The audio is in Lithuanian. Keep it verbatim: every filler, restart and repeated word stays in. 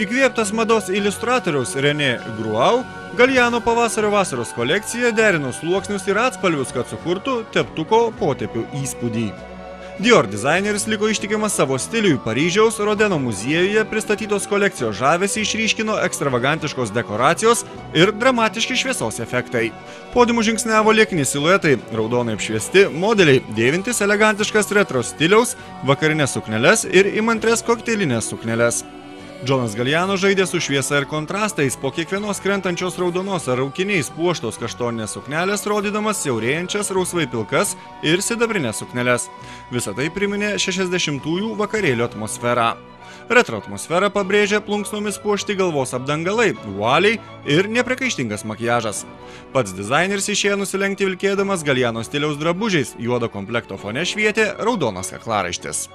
Įkvėptas mados iliustratoriaus René Gruau, Galijano pavasario vasaros kolekcija derino sluoksnius ir atspalvius, kad sukurtų teptuko potepių įspūdį. Dior dizaineris liko ištikimas savo stiliui. Paryžiaus Rodeno muziejuje pristatytos kolekcijos žavesį išryškino ekstravagantiškos dekoracijos ir dramatiški šviesos efektai. Podiumu žingsniavo liekni siluetai, raudonai apšviesti modeliai, dėvintys elegantiškas retro stiliaus, vakarinės sukneles ir įmantrias kokteilinės sukneles. Johnas Galliano žaidė su šviesa ir kontrastais, po kiekvienos krentančios raudonos ar raukiniais puoštos kaštoninės suknelės, rodydamas siaurėjančias rausvai pilkas ir sidabrinės sukneles. Visa tai priminė šešiasdešimtųjų vakarėlio atmosferą. Retro atmosferą pabrėžė plunksnomis puošti galvos apdangalai, vualiai ir nepriekaištingas makiažas. Pats dizaineris išėjo nusilenkti vilkėdamas Galliano stiliaus drabužiais, juodo komplekto fone švietė raudonas kaklaraištis.